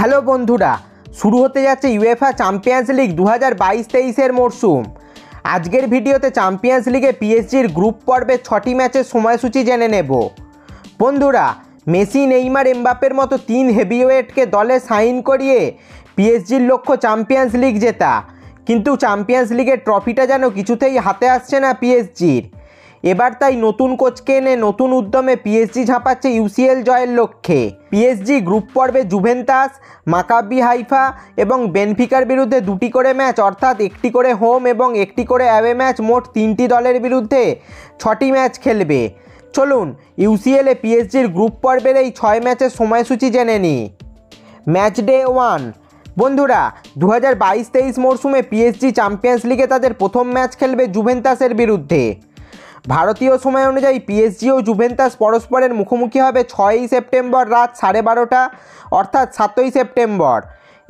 Hello বন্ধুরা, শুরু হতে যাচ্ছে ইউএফা চ্যাম্পিয়ন্স লিগ 2022-23 মরশুম। আজকের ভিডিওতে চ্যাম্পিয়ন্স লিগে পিএসজির গ্রুপ পর্বে 6টি ম্যাচের সময়সূচি জেনে নেব। বন্ধুরা, মেসি, নেইমার, এমবাপের মতো 3 হেভিওয়েটকে দলে সাইন করিয়ে পিএসজির লক্ষ্য চ্যাম্পিয়ন্স লিগ জেতা, কিন্তু চ্যাম্পিয়ন্স লিগের ট্রফিটা যেন কিছুতেই হাতে আসছে না পিএসজির। এবার তাই নতুন কোচকে এনে নতুন উদ্যমে পিএসজি ঝাঁপাচ্ছে ইউসিএল জয়ের লক্ষ্যে। পিএসজি গ্রুপ পর্বে জুভেন্টাস, মাকাবি হাইফা এবং বেনফিকার বিরুদ্ধে 2টি করে ম্যাচ, অর্থাৎ 1টি করে হোম এবং 1টি করে অ্যাওয়ে ম্যাচ, মোট 3টি দলের বিরুদ্ধে 6টি ম্যাচ খেলবে। চলুন ইউসিএলে পিএসজির গ্রুপ পর্বের এই 6 ম্যাচের সময়সূচি জেনে নিই। Match day 1। বন্ধুরা, 2022-23 মরশুমে পিএসজি চ্যাম্পিয়ন্স লিগে তাদের প্রথম ম্যাচ খেলবে জুভেন্টাসের বিরুদ্ধে। ভারতীয় সময় অনুযায়ী পিএসজি ও জুভেন্টাস পরস্পরের মুখোমুখি হবে 6ই সেপ্টেম্বর রাত 12:30, অর্থাৎ 7ই সেপ্টেম্বর,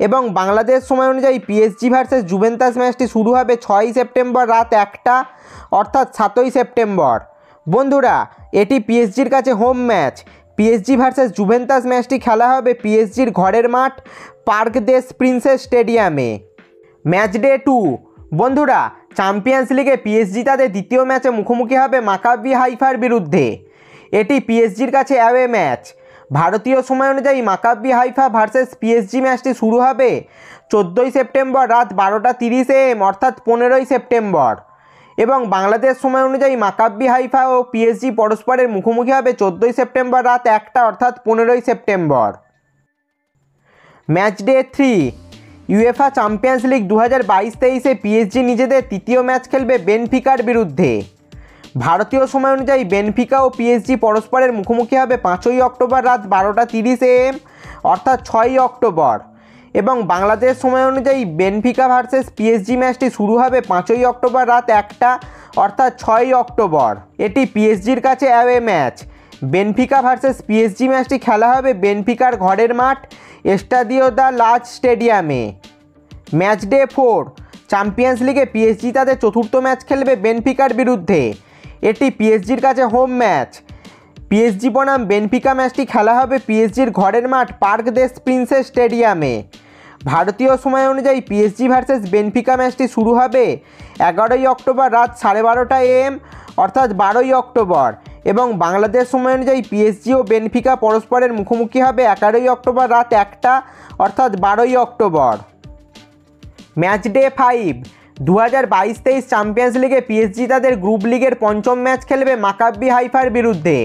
এবং বাংলাদেশ সময় অনুযায়ী পিএসজি ভার্সেস জুভেন্টাস ম্যাচটি শুরু হবে 6ই সেপ্টেম্বর রাত 1টা, অর্থাৎ 7ই সেপ্টেম্বর। বন্ধুরা, এটি পিএসজির কাছে home match. PSG versus Juventus ম্যাচটি খেলা হবে পিএসজির ঘরের মাঠ পার্ক দেস প্রিন্সেস স্টেডিয়ামে। Match day 2। বন্ধুরা, চ্যাম্পিয়ন্স লিগে পিএসজি তাদের দ্বিতীয় ম্যাচে মুখোমুখি হবে মাকাবি হাইফার বিরুদ্ধে। এটি পিএসজির কাছে অ্যাওয়ে ম্যাচ। ভারতীয় সময় অনুযায়ী মাকাবি হাইফা ভার্সেস পিএসজি ম্যাচটি শুরু হবে 14ই সেপ্টেম্বর রাত 12:30 AM, অর্থাৎ 15ই সেপ্টেম্বর, এবং বাংলাদেশ সময় অনুযায়ী মাকাবি হাইফা ও পিএসজি পরস্পরের মুখোমুখি হবে 14ই সেপ্টেম্বর রাত 1টা, অর্থাৎ 15ই September. Match day 3। UEFA champions league 2022-23-এ পিএসজি নিজেদের তৃতীয় ম্যাচ খেলবে বেনফিকার বিরুদ্ধে। ভারতীয় সময় অনুযায়ী বেনফিকা ও পিএসজি পরস্পরের মুখোমুখি হবে 5ই অক্টোবর রাত 12:30 AM, অর্থাৎ 6ই অক্টোবর, এবং বাংলাদেশ সময় অনুযায়ী বেনফিকা ভার্সেস পিএসজি ম্যাচটি শুরু হবে 5ই অক্টোবর রাত 1টা, অর্থাৎ 6ই অক্টোবর। এটি পিএসজির কাছে away match. Benfica versus PSG ম্যাচটি খেলা হবে বেনফিকার ঘরের মাঠ এস্টাডিও দা লাজ স্টেডিয়ামে। Match day 4। চ্যাম্পিয়ন্স লিগে পিএসজি তাদের চতুর্থ ম্যাচ খেলবে বেনফিকার বিরুদ্ধে। এটি পিএসজির কাছে হোম ম্যাচ। পিএসজি বনাম বেনফিকা ম্যাচটি খেলা হবে পিএসজির ঘরের মাঠ পার্ক দেস প্রিন্সেস স্টেডিয়ামে। ভারতীয় সময় অনুযায়ী পিএসজি ভার্সেস বেনফিকা ম্যাচটি শুরু হবে 11ই অক্টোবর রাত 12:30 AM, অর্থাৎ 12ই অক্টোবর, এবং বাংলাদেশ সময় অনুযায়ী পিএসজি ও বেনফিকা পরস্পরের মুখোমুখি হবে 11ই অক্টোবর রাত 1টা, অর্থাৎ 12ই অক্টোবর। Match day 5। 2022-23 চ্যাম্পিয়ন্স লিগে পিএসজি তাদের গ্রুপ লিগের 5ম ম্যাচ খেলবে মাকাবি হাইফার বিরুদ্ধে।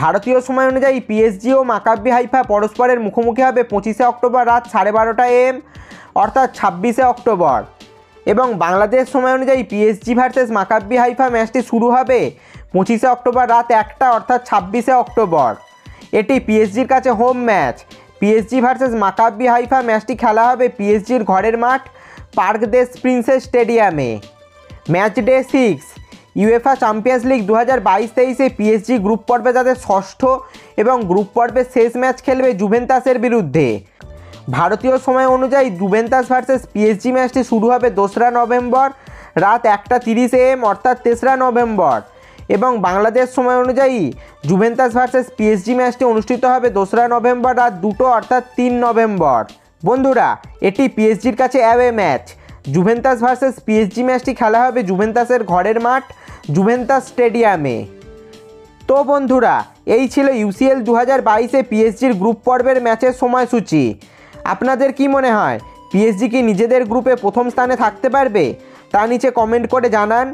ভারতীয় সময় অনুযায়ী পিএসজি ও মাকাবি হাইফা পরস্পরের মুখোমুখি হবে 25শে অক্টোবর রাত 12:30 AM, অর্থাৎ 26শে অক্টোবর, এবং বাংলাদেশ সময় অনুযায়ী পিএসজি ভার্সেস মাকাবি হাইফা ম্যাচটি শুরু হবে 25শে অক্টোবর রাত 1টা, অর্থাৎ 26শে অক্টোবর। এটি পিএসজির কাছে home match. PSG versus Maccabi Haifa ম্যাচটি খেলা হবে পিএসজির ঘরের মাঠ পার্ক দেস প্রিন্সেস স্টেডিয়ামে। Match day 6। UEFA champions league 2022-23-এ পিএসজি গ্রুপ পর্বে তাদের 6ষ্ঠ এবং গ্রুপ পর্বের শেষ ম্যাচ খেলবে জুভেন্টাসের বিরুদ্ধে। ভারতীয় সময় অনুযায়ী জুভেন্টাস ভার্সেস পিএসজি ম্যাচটি শুরু হবে 2রা নভেম্বর রাত 1:30 AM, অর্থাৎ 3রা নভেম্বর, এবং বাংলাদেশ সময় অনুযায়ী জুভেন্টাস ভার্সেস পিএসজি ম্যাচটি অনুষ্ঠিত হবে 2রা নভেম্বর রাত 2টো, অর্থাৎ 3 নভেম্বর। বন্ধুরা, এটি পিএসজির কাছে away match. Juventus versus PSG ম্যাচটি খেলা হবে জুভেন্টাসের ঘরের মাঠ জুভেন্টাস স্টেডিয়ামে। তো বন্ধুরা, এই ছিল ইউসিএল 2022-এ পিএসজির গ্রুপ পর্বের ম্যাচের সময়সূচি। আপনাদের কি মনে হয়, পিএসজি কি নিজেদের গ্রুপে প্রথম স্থানে থাকতে পারবে? তা নিচে কমেন্ট করে জানান।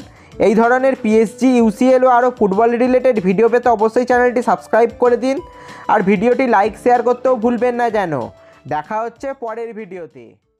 এই ধরনের পিএসজি, ইউসিএল ও আরও ফুটবল রিলেটেড ভিডিও পেতে অবশ্যই চ্যানেলটি সাবস্ক্রাইব করে দিন, আর ভিডিওটি লাইক শেয়ার করতেও ভুলবেন না যেন। দেখা হচ্ছে পরের ভিডিওতে।